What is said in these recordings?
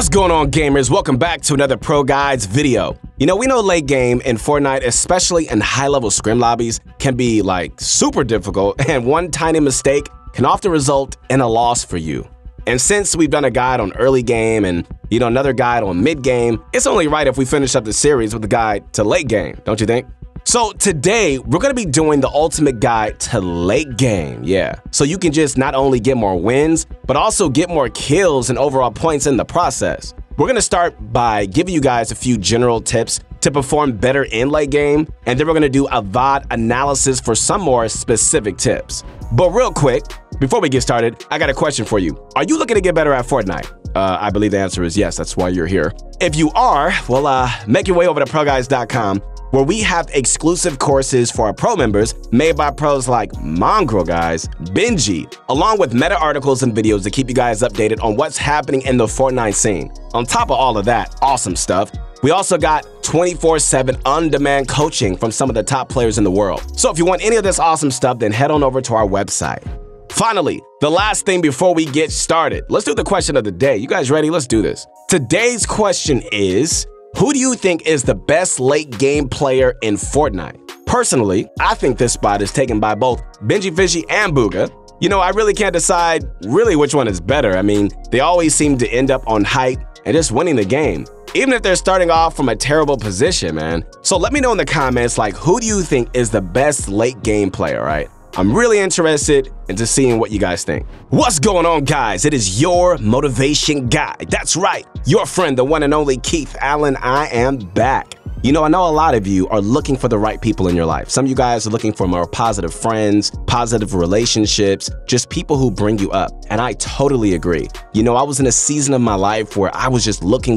What's going on, gamers? Welcome back to another Pro Guides video. You know, we know late game in Fortnite, especially in high-level scrim lobbies, can be like super difficult, and one tiny mistake can often result in a loss for you. And since we've done a guide on early game and, you know, another guide on mid game, it's only right if we finish up the series with a guide to late game, don't you think? So today, we're going to be doing the ultimate guide to late game, yeah. So you can just not only get more wins, but also get more kills and overall points in the process. We're going to start by giving you guys a few general tips to perform better in late game, and then we're going to do a VOD analysis for some more specific tips. But real quick, before we get started, I got a question for you. Are you looking to get better at Fortnite? I believe the answer is yes, that's why you're here. If you are, well, make your way over to ProGuides.com, where we have exclusive courses for our pro members made by pros like Mongraal guys, Benjy, along with meta articles and videos to keep you guys updated on what's happening in the Fortnite scene. On top of all of that awesome stuff, we also got 24/7 on-demand coaching from some of the top players in the world. So if you want any of this awesome stuff, then head on over to our website. Finally, the last thing before we get started, let's do the question of the day. You guys ready? Let's do this. Today's question is, who do you think is the best late game player in Fortnite? Personally, I think this spot is taken by both Benjyfishy and Bugha. You know, I really can't decide really which one is better. I mean, they always seem to end up on hype and just winning the game, even if they're starting off from a terrible position, man. So let me know in the comments, like, who do you think is the best late game player, right? I'm really interested into seeing what you guys think. What's going on, guys? It is Your Motivation Guy. That's right, your friend, the one and only Keith Allen. I am back. You know, I know a lot of you are looking for the right people in your life. Some of you guys are looking for more positive friends, positive relationships, just people who bring you up. And I totally agree. You know, I was in a season of my life where I was just looking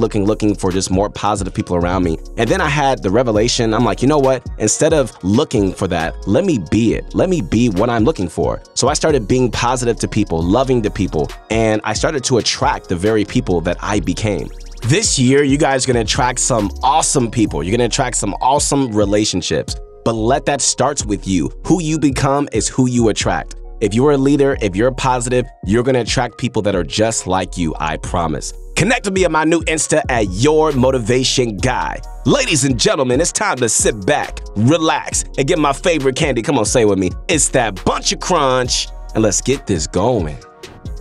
for just more positive people around me. And then I had the revelation, I'm like, you know what? Instead of looking for that, let me be it. Let me be what I'm looking for. So I started being positive to people, loving to people, and I started to attract the very people that I became. This year, you guys are gonna attract some awesome people. You're gonna attract some awesome relationships, but let that start with you. Who you become is who you attract. If you're a leader, if you're positive, you're gonna attract people that are just like you, I promise. Connect with me on my new Insta at Your Motivation Guy. Ladies and gentlemen, it's time to sit back, relax, and get my favorite candy. Come on, say it with me. It's that bunch of crunch, and let's get this going.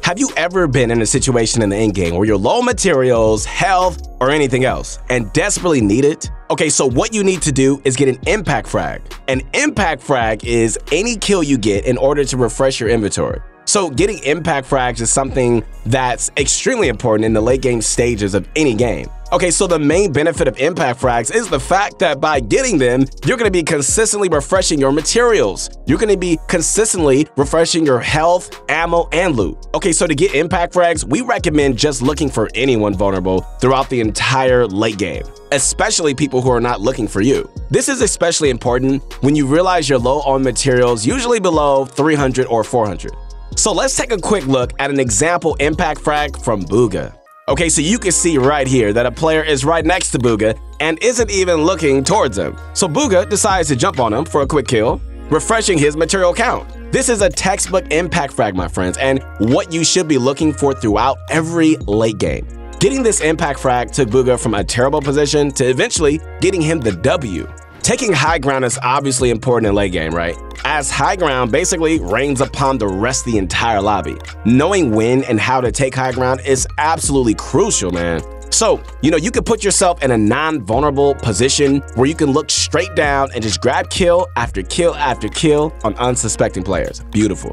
Have you ever been in a situation in the end game where you're low on materials, health, or anything else, and desperately need it? Okay, so what you need to do is get an impact frag. An impact frag is any kill you get in order to refresh your inventory. So getting impact frags is something that's extremely important in the late game stages of any game. Okay, so the main benefit of impact frags is the fact that by getting them, you're gonna be consistently refreshing your materials. You're gonna be consistently refreshing your health, ammo, and loot. Okay, so to get impact frags, we recommend just looking for anyone vulnerable throughout the entire late game, especially people who are not looking for you. This is especially important when you realize you're low on materials, usually below 300 or 400. So let's take a quick look at an example impact frag from Bugha. Okay, so you can see right here that a player is right next to Bugha and isn't even looking towards him. So Bugha decides to jump on him for a quick kill, refreshing his material count. This is a textbook impact frag, my friends, and what you should be looking for throughout every late game. Getting this impact frag took Bugha from a terrible position to eventually getting him the W. Taking high ground is obviously important in late game, right? As high ground basically reigns upon the rest of the entire lobby. Knowing when and how to take high ground is absolutely crucial, man. So, you know, you can put yourself in a non-vulnerable position where you can look straight down and just grab kill after kill after kill on unsuspecting players. Beautiful.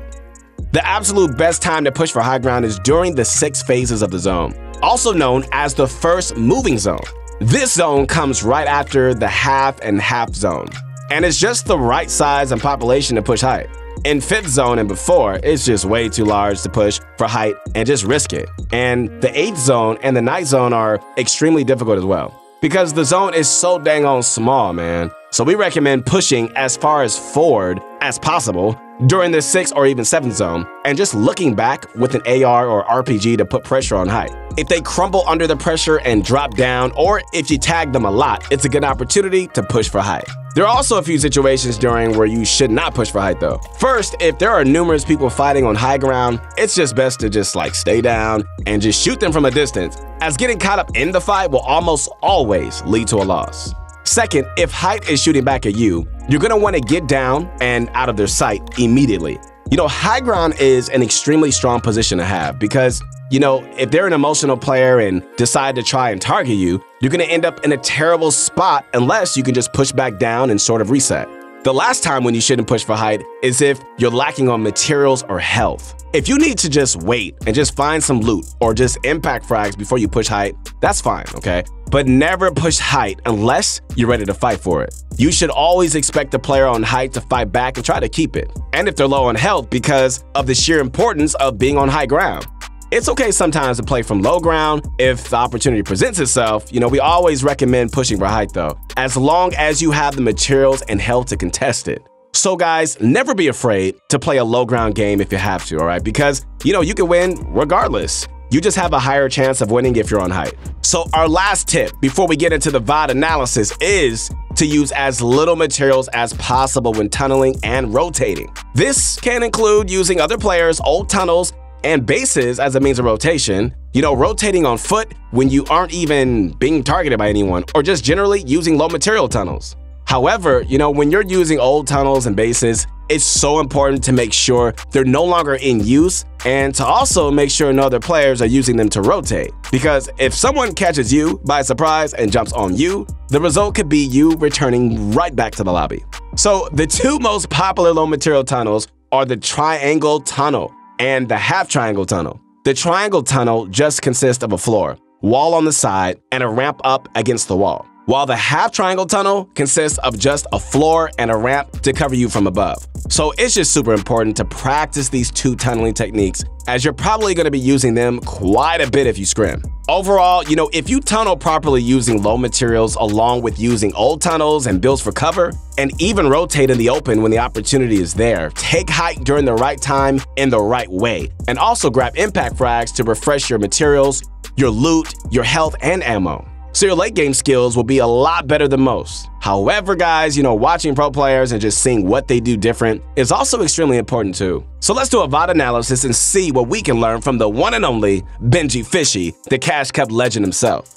The absolute best time to push for high ground is during the 6 phases of the zone, also known as the first moving zone. This zone comes right after the half and half zone, and it's just the right size and population to push height. In 5th zone and before, it's just way too large to push for height and just risk it. And the 8th zone and the 9th zone are extremely difficult as well, because the zone is so dang on small, man. So we recommend pushing as far as forward as possible during the 6th or even 7th zone, and just looking back with an AR or RPG to put pressure on height. If they crumble under the pressure and drop down, or if you tag them a lot, it's a good opportunity to push for height. There are also a few situations during where you should not push for height though. First, if there are numerous people fighting on high ground, it's just best to just like stay down and just shoot them from a distance, as getting caught up in the fight will almost always lead to a loss. Second, if height is shooting back at you, you're gonna wanna get down and out of their sight immediately. You know, high ground is an extremely strong position to have because, you know, if they're an emotional player and decide to try and target you, you're gonna end up in a terrible spot unless you can just push back down and sort of reset. The last time when you shouldn't push for height is if you're lacking on materials or health. If you need to just wait and just find some loot or just impact frags before you push height, that's fine, okay? But never push height unless you're ready to fight for it. You should always expect the player on height to fight back and try to keep it. And if they're low on health because of the sheer importance of being on high ground. It's okay sometimes to play from low ground if the opportunity presents itself. You know, we always recommend pushing for height though, as long as you have the materials and health to contest it. So guys, never be afraid to play a low ground game if you have to, all right? Because, you know, you can win regardless. You just have a higher chance of winning if you're on height. So our last tip before we get into the VOD analysis is to use as little materials as possible when tunneling and rotating. This can include using other players' old tunnels and bases as a means of rotation, you know, rotating on foot when you aren't even being targeted by anyone, or just generally using low material tunnels. However, you know, when you're using old tunnels and bases, it's so important to make sure they're no longer in use and to also make sure no other players are using them to rotate. Because if someone catches you by surprise and jumps on you, the result could be you returning right back to the lobby. So the two most popular low material tunnels are the triangle tunnel and the half triangle tunnel. The triangle tunnel just consists of a floor, wall on the side, and a ramp up against the wall, while the half triangle tunnel consists of just a floor and a ramp to cover you from above. So it's just super important to practice these two tunneling techniques, as you're probably gonna be using them quite a bit if you scrim. Overall, you know, if you tunnel properly using low materials along with using old tunnels and builds for cover, and even rotate in the open when the opportunity is there, take height during the right time in the right way, and also grab impact frags to refresh your materials, your loot, your health, and ammo. So your late game skills will be a lot better than most. However, guys, you know, watching pro players and just seeing what they do different is also extremely important too. So let's do a VOD analysis and see what we can learn from the one and only Benjyfishy, the Cash Cup legend himself.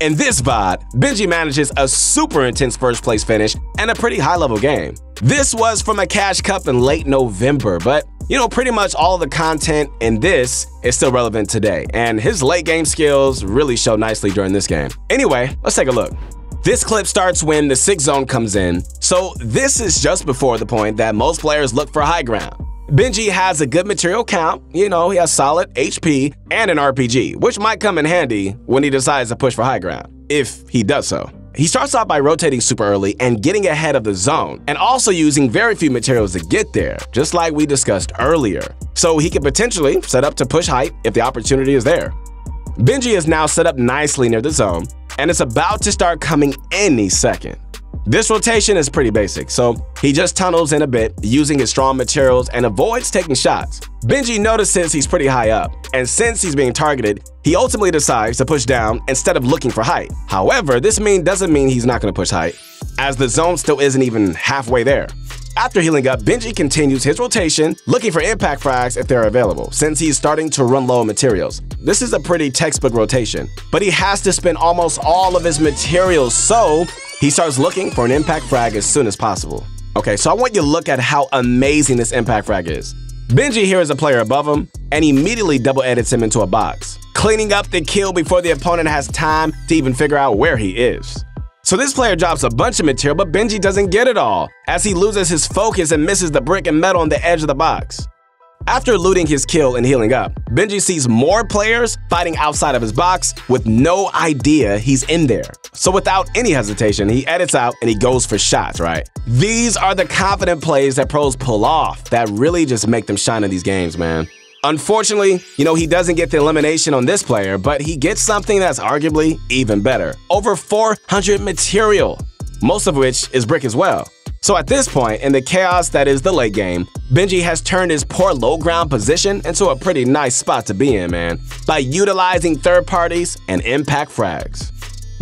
In this VOD, Benji manages a super intense first place finish and a pretty high level game. This was from a Cash Cup in late November, but you know, pretty much all of the content in this is still relevant today, and his late game skills really show nicely during this game. Anyway, let's take a look. This clip starts when the 6th zone comes in, so this is just before the point that most players look for high ground. Benji has a good material count, you know, he has solid HP and an RPG, which might come in handy when he decides to push for high ground, if he does so. He starts off by rotating super early and getting ahead of the zone, and also using very few materials to get there, just like we discussed earlier. So he could potentially set up to push height if the opportunity is there. Benji is now set up nicely near the zone, and it's about to start coming any second. This rotation is pretty basic, so he just tunnels in a bit, using his strong materials and avoids taking shots. Benji notices he's pretty high up, and since he's being targeted, he ultimately decides to push down instead of looking for height. However, this doesn't mean he's not gonna push height, as the zone still isn't even halfway there. After healing up, Benji continues his rotation, looking for impact frags if they're available, since he's starting to run low on materials. This is a pretty textbook rotation, but he has to spend almost all of his materials, so he starts looking for an impact frag as soon as possible. Okay, so I want you to look at how amazing this impact frag is. Benji here is a player above him, and immediately double edits him into a box, cleaning up the kill before the opponent has time to even figure out where he is. So this player drops a bunch of material, but Benji doesn't get it all, as he loses his focus and misses the brick and metal on the edge of the box. After looting his kill and healing up, Benji sees more players fighting outside of his box with no idea he's in there. So without any hesitation, he edits out and he goes for shots, right? These are the confident plays that pros pull off that really just make them shine in these games, man. Unfortunately, you know, he doesn't get the elimination on this player, but he gets something that's arguably even better. Over 400 material, most of which is brick as well. So at this point, in the chaos that is the late game, Benji has turned his poor low ground position into a pretty nice spot to be in, man, by utilizing third parties and impact frags.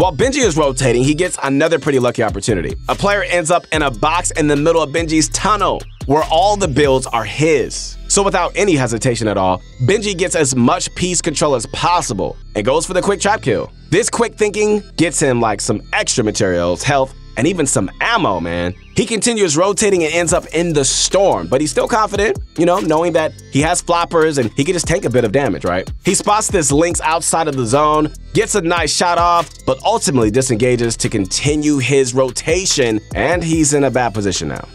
While Benji is rotating, he gets another pretty lucky opportunity. A player ends up in a box in the middle of Benji's tunnel, where all the builds are his. So without any hesitation at all, Benji gets as much piece control as possible and goes for the quick trap kill. This quick thinking gets him like some extra materials, health, and even some ammo, man. He continues rotating and ends up in the storm, but he's still confident, you know, knowing that he has floppers and he can just take a bit of damage, right? He spots this Lynx outside of the zone, gets a nice shot off, but ultimately disengages to continue his rotation, and he's in a bad position now.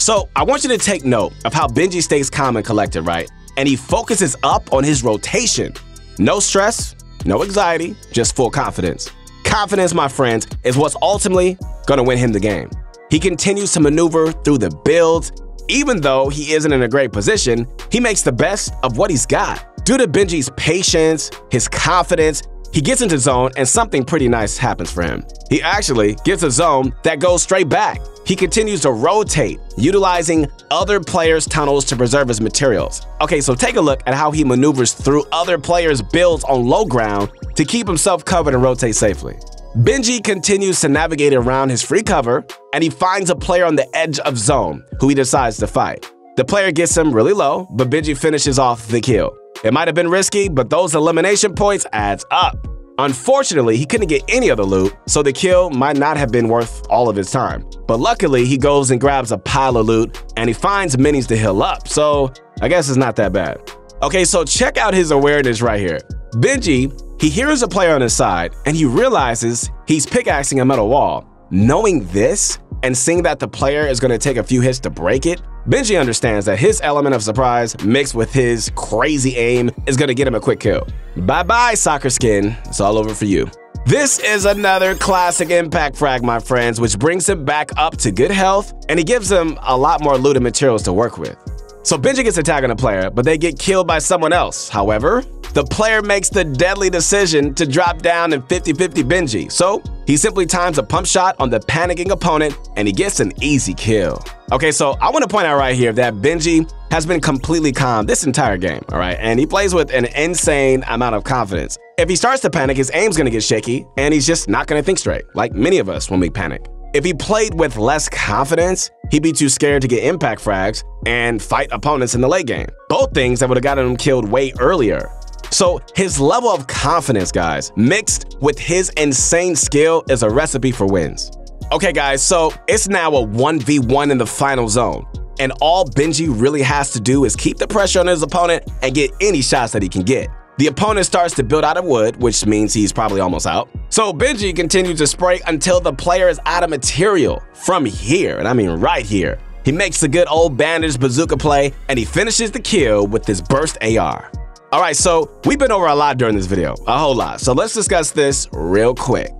So I want you to take note of how Benji stays calm and collected, right? And he focuses up on his rotation. No stress, no anxiety, just full confidence. Confidence, my friends, is what's ultimately gonna win him the game. He continues to maneuver through the builds. Even though he isn't in a great position, he makes the best of what he's got. Due to Benji's patience, his confidence, he gets into zone and something pretty nice happens for him. He actually gets a zone that goes straight back. He continues to rotate, utilizing other players' tunnels to preserve his materials. Okay, so take a look at how he maneuvers through other players' builds on low ground to keep himself covered and rotate safely. Benji continues to navigate around his free cover, and he finds a player on the edge of zone who he decides to fight. The player gets him really low, but Benji finishes off the kill. It might have been risky, but those elimination points adds up. Unfortunately, he couldn't get any other loot, so the kill might not have been worth all of his time. But luckily, he goes and grabs a pile of loot, and he finds minis to heal up, so I guess it's not that bad. Okay, so check out his awareness right here. Benji, he hears a player on his side, and he realizes he's pickaxing a metal wall. Knowing this, and seeing that the player is going to take a few hits to break it, Benji understands that his element of surprise mixed with his crazy aim is going to get him a quick kill. Bye-bye, soccer skin. It's all over for you. This is another classic impact frag, my friends, which brings him back up to good health, and he gives him a lot more looted materials to work with. So Benji gets attacking a player, but they get killed by someone else. However, the player makes the deadly decision to drop down and 50-50 Benji, so he simply times a pump shot on the panicking opponent, and he gets an easy kill. Okay, so I want to point out right here that Benji has been completely calm this entire game, all right? And he plays with an insane amount of confidence. If he starts to panic, his aim's going to get shaky, and he's just not going to think straight, like many of us when we panic. If he played with less confidence, he'd be too scared to get impact frags and fight opponents in the late game, both things that would have gotten him killed way earlier. So his level of confidence, guys, mixed with his insane skill is a recipe for wins. Okay, guys, so it's now a 1v1 in the final zone, and all Benji really has to do is keep the pressure on his opponent and get any shots that he can get. The opponent starts to build out of wood, which means he's probably almost out. So Benji continues to spray until the player is out of material. From here, and I mean right here, he makes the good old bandage bazooka play, and he finishes the kill with his burst AR. All right, so we've been over a lot during this video, a whole lot. So let's discuss this real quick.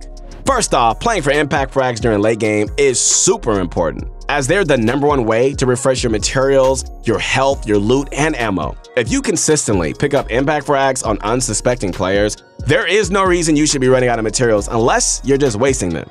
First off, playing for impact frags during late game is super important, as they're the #1 way to refresh your materials, your health, your loot, and ammo. If you consistently pick up impact frags on unsuspecting players, there is no reason you should be running out of materials unless you're just wasting them.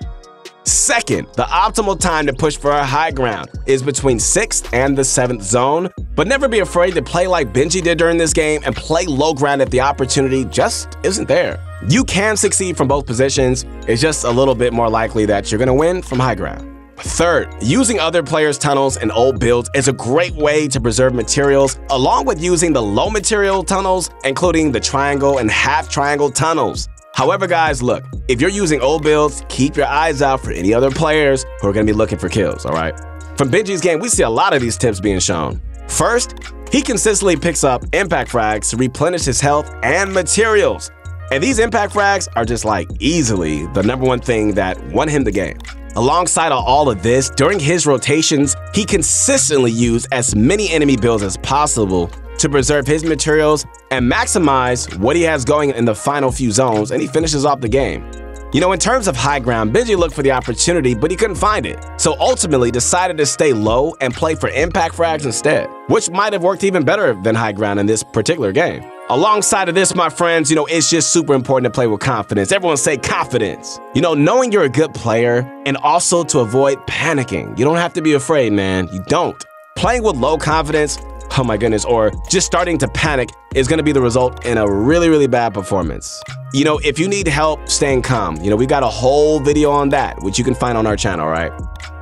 Second, the optimal time to push for a high ground is between 6th and the 7th zone, but never be afraid to play like Benji did during this game and play low ground if the opportunity just isn't there. You can succeed from both positions, it's just a little bit more likely that you're gonna win from high ground. Third, using other players' tunnels and old builds is a great way to preserve materials, along with using the low material tunnels, including the triangle and half triangle tunnels. However, guys, look, if you're using old builds, keep your eyes out for any other players who are going to be looking for kills, all right? From Benji's game, we see a lot of these tips being shown. First, he consistently picks up impact frags to replenish his health and materials. And these impact frags are just like easily the #1 thing that won him the game. Alongside of all of this, during his rotations, he consistently used as many enemy builds as possible to preserve his materials and maximize what he has going in the final few zones, and he finishes off the game. You know, in terms of high ground, Benji looked for the opportunity, but he couldn't find it, so ultimately decided to stay low and play for impact frags instead, which might have worked even better than high ground in this particular game. Alongside of this, my friends, you know, it's just super important to play with confidence. Everyone say confidence. You know, knowing you're a good player and also to avoid panicking. You don't have to be afraid, man. You don't. Playing with low confidence oh my goodness, or just starting to panic is going to be the result in a really bad performance. You know, if you need help staying calm, you know, we got a whole video on that, which you can find on our channel, right?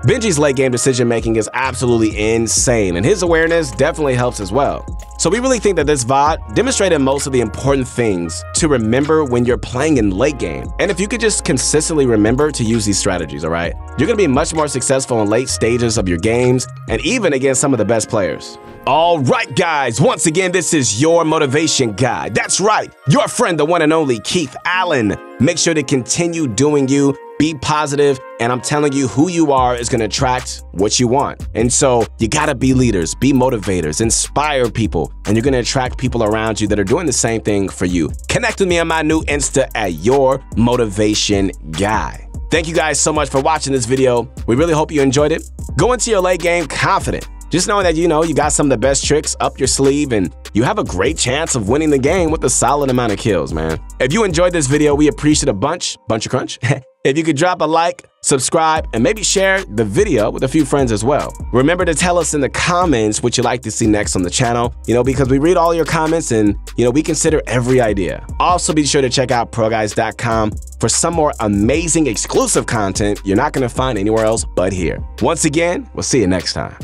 Benjy's late game decision making is absolutely insane, and his awareness definitely helps as well. So we really think that this VOD demonstrated most of the important things to remember when you're playing in late game. And if you could just consistently remember to use these strategies, all right, you're going to be much more successful in late stages of your games and even against some of the best players. All right, guys, once again, this is Your Motivation Guy. That's right, your friend, the one and only Keith Allen. Make sure to continue doing you. Be positive, and I'm telling you, who you are is going to attract what you want. And so you got to be leaders, be motivators, inspire people, and you're going to attract people around you that are doing the same thing for you. Connect with me on my new Insta at Your Motivation Guy. Thank you guys so much for watching this video. We really hope you enjoyed it. Go into your late game confident, just knowing that you know you got some of the best tricks up your sleeve and you have a great chance of winning the game with a solid amount of kills, man. If you enjoyed this video, we appreciate a bunch of crunch. If you could drop a like, subscribe, and maybe share the video with a few friends as well. Remember to tell us in the comments what you'd like to see next on the channel, you know, because we read all your comments and, you know, we consider every idea. Also, be sure to check out ProGuides.com for some more amazing exclusive content you're not going to find anywhere else but here. Once again, we'll see you next time.